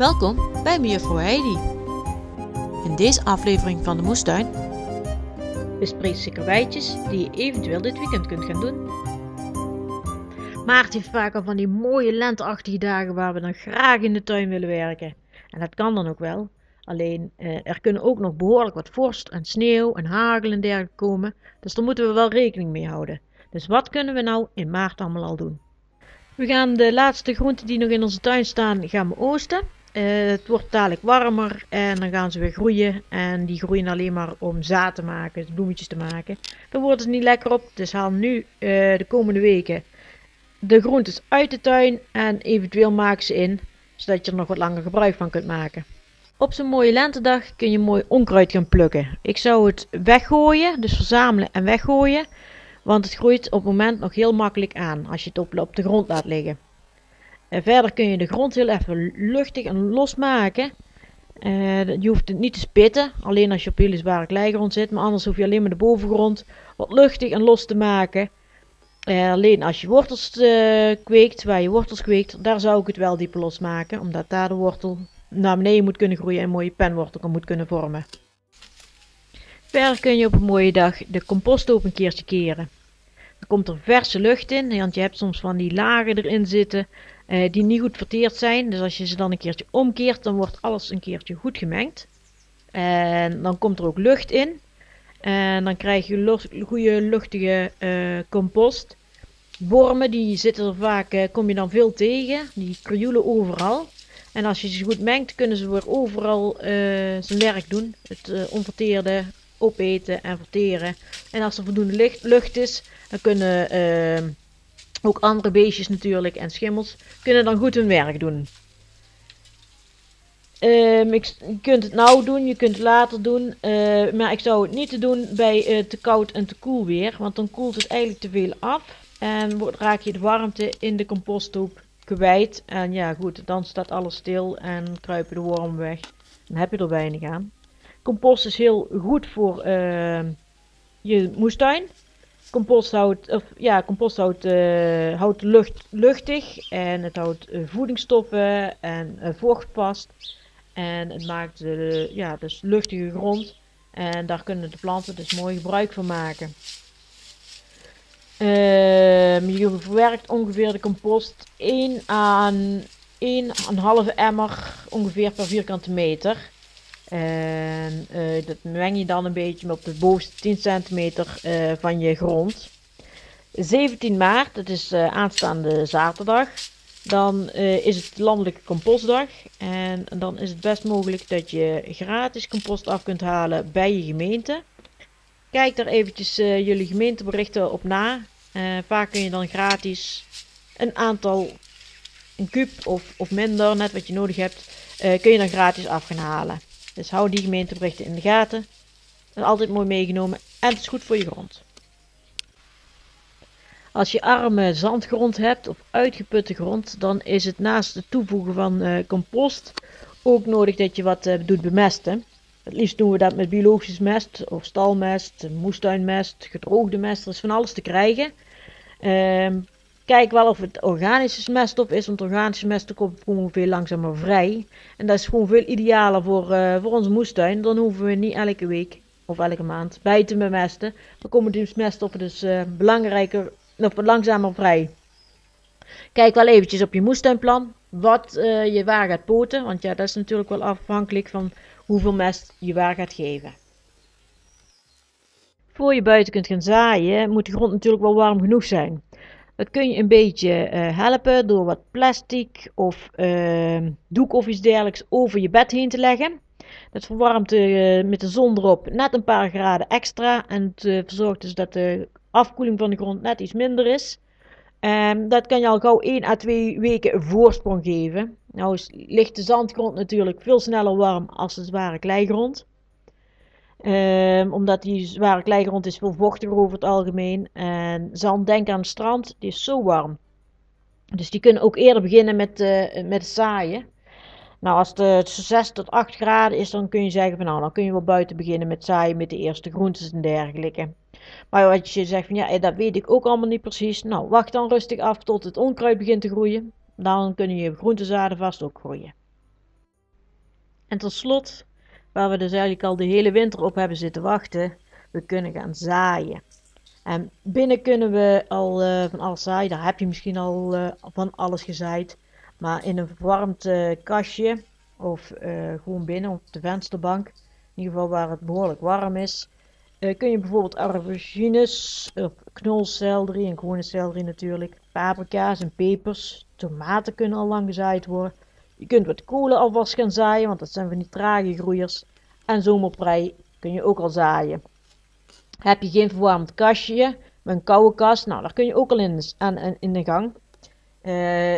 Welkom bij Mejuffrouw Heidi. In deze aflevering van De Moestuin bespreekt ze karweitjes die je eventueel dit weekend kunt gaan doen. Maart heeft vaak al van die mooie lenteachtige dagen waar we dan graag in de tuin willen werken. En dat kan dan ook wel. Alleen er kunnen ook nog behoorlijk wat vorst en sneeuw en hagel en dergelijke komen. Dus daar moeten we wel rekening mee houden. Dus wat kunnen we nou in maart allemaal al doen? We gaan de laatste groenten die nog in onze tuin staan gaan we oosten. Het wordt dadelijk warmer en dan gaan ze weer groeien. En die groeien alleen maar om zaad te maken, bloemetjes te maken. Dan wordt het niet lekker op. Dus haal nu de komende weken de groentes uit de tuin en eventueel maak ze in. Zodat je er nog wat langer gebruik van kunt maken. Op zo'n mooie lentedag kun je mooi onkruid gaan plukken. Ik zou het weggooien, dus verzamelen en weggooien. Want het groeit op het moment nog heel makkelijk aan als je het op de grond laat liggen. En verder kun je de grond heel even luchtig en los maken. Je hoeft het niet te spitten, alleen als je op hele zware kleigrond zit. Maar anders hoef je alleen maar de bovengrond wat luchtig en los te maken. Alleen als je wortels kweekt, waar je wortels kweekt, daar zou ik het wel dieper losmaken. Omdat daar de wortel naar beneden moet kunnen groeien en een mooie penwortel moet kunnen vormen. Verder kun je op een mooie dag de composthoop een keertje keren. Dan komt er verse lucht in, want je hebt soms van die lagen erin zitten die niet goed verteerd zijn. Dus als je ze dan een keertje omkeert, dan wordt alles een keertje goed gemengd. En dan komt er ook lucht in. En dan krijg je goede luchtige compost. Wormen, die zitten er vaak, kom je dan veel tegen. Die krioelen overal. En als je ze goed mengt, kunnen ze weer overal zijn werk doen. Het onverteerde opeten en verteren. En als er voldoende lucht is, dan kunnen ook andere beestjes natuurlijk en schimmels kunnen dan goed hun werk doen. Je kunt het nou doen, je kunt het later doen. Maar ik zou het niet doen bij te koud en te koel weer. Want dan koelt het eigenlijk te veel af. En raak je de warmte in de composthoop kwijt. En ja goed, dan staat alles stil en kruipen de wormen weg. Dan heb je er weinig aan. Compost is heel goed voor je moestuin. Compost houdt de lucht luchtig en het houdt voedingsstoffen en vocht vast. En het maakt dus luchtige grond en daar kunnen de planten dus mooi gebruik van maken. Je verwerkt ongeveer de compost 1 aan 1,5 emmer ongeveer per vierkante meter. En dat meng je dan een beetje op de bovenste 10 centimeter van je grond. 17 maart, dat is aanstaande zaterdag, dan is het landelijke compostdag. En dan is het best mogelijk dat je gratis compost af kunt halen bij je gemeente. Kijk daar eventjes jullie gemeenteberichten op na. Vaak kun je dan gratis een aantal, een kuub of minder, net wat je nodig hebt, kun je dan gratis af gaan halen. Dus hou die gemeenteberichten in de gaten. Dat is altijd mooi meegenomen en het is goed voor je grond. Als je arme zandgrond hebt of uitgeputte grond, dan is het naast het toevoegen van compost ook nodig dat je wat doet bemesten. Het liefst doen we dat met biologisch mest of stalmest, moestuinmest, gedroogde mest. Er is van alles te krijgen. Kijk wel of het organische meststof is, want organische meststof komt gewoon veel langzamer vrij. En dat is gewoon veel idealer voor onze moestuin. Dan hoeven we niet elke week of elke maand bij te bemesten. Dan komen die meststoffen dus langzamer vrij. Kijk wel eventjes op je moestuinplan wat je waar gaat poten. Want ja, dat is natuurlijk wel afhankelijk van hoeveel mest je waar gaat geven. Voor je buiten kunt gaan zaaien, moet de grond natuurlijk wel warm genoeg zijn. Dat kun je een beetje helpen door wat plastic of doek of iets dergelijks over je bed heen te leggen. Dat verwarmt met de zon erop net een paar graden extra. En het verzorgt dus dat de afkoeling van de grond net iets minder is. Dat kan je al gauw 1 à 2 weken een voorsprong geven. Nou ligt de zandgrond natuurlijk veel sneller warm als de zware kleigrond. Omdat die zware kleigrond is veel vochtiger over het algemeen. En zand, denk aan het strand, die is zo warm. Dus die kunnen ook eerder beginnen met zaaien. Nou, als het 6 tot 8 graden is, dan kun je zeggen van nou, dan kun je wel buiten beginnen met zaaien met de eerste groentes en dergelijke. Maar wat je zegt van ja, dat weet ik ook allemaal niet precies. Nou, wacht dan rustig af tot het onkruid begint te groeien. Dan kunnen je groentezaden vast ook groeien. En tot slot, waar we dus eigenlijk al de hele winter op hebben zitten wachten, we kunnen gaan zaaien. En binnen kunnen we al van alles zaaien. Daar heb je misschien al van alles gezaaid. Maar in een verwarmd kastje of gewoon binnen op de vensterbank, in ieder geval waar het behoorlijk warm is, kun je bijvoorbeeld aubergines, knolselderij en gewone selderij natuurlijk, paprika's en pepers, tomaten kunnen al lang gezaaid worden. Je kunt wat kolen alvast gaan zaaien, want dat zijn van die trage groeiers. En zomerprei kun je ook al zaaien. Heb je geen verwarmd kastje, maar een koude kast, nou daar kun je ook al in de gang.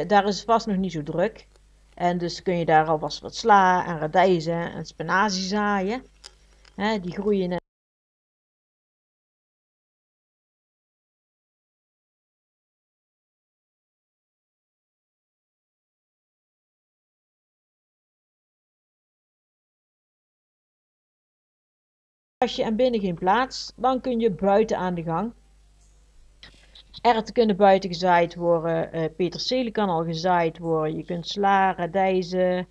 Daar is het vast nog niet zo druk. En dus kun je daar alvast wat sla en radijzen en spinazie zaaien. Die groeien in kastje en binnen geen plaats, dan kun je buiten aan de gang. Erwten kunnen buiten gezaaid worden, peterselie kan al gezaaid worden, je kunt sla, radijzen,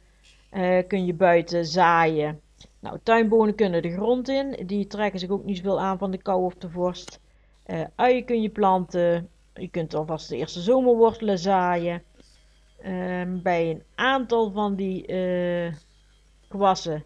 kun je buiten zaaien. Nou, tuinbonen kunnen de grond in, die trekken zich ook niet zoveel aan van de kou of de vorst. Uien kun je planten, je kunt alvast de eerste zomerwortelen zaaien. Bij een aantal van die gewassen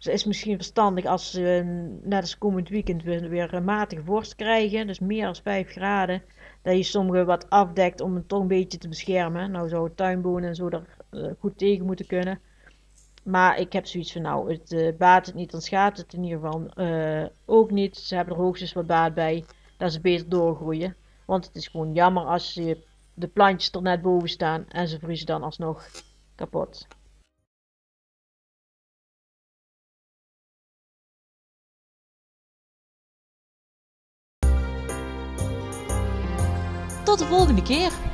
dus is misschien verstandig als we net als komend weekend weer een matige vorst krijgen, dus meer dan 5 graden, dat je sommige wat afdekt om het toch een beetje te beschermen. Nou zou tuinbonen en zo er goed tegen moeten kunnen. Maar ik heb zoiets van nou, het baat het niet, dan schaadt het in ieder geval ook niet. Ze hebben er hoogstens wat baat bij, dat ze beter doorgroeien. Want het is gewoon jammer als de plantjes er net boven staan en ze vriezen dan alsnog kapot. Tot de volgende keer!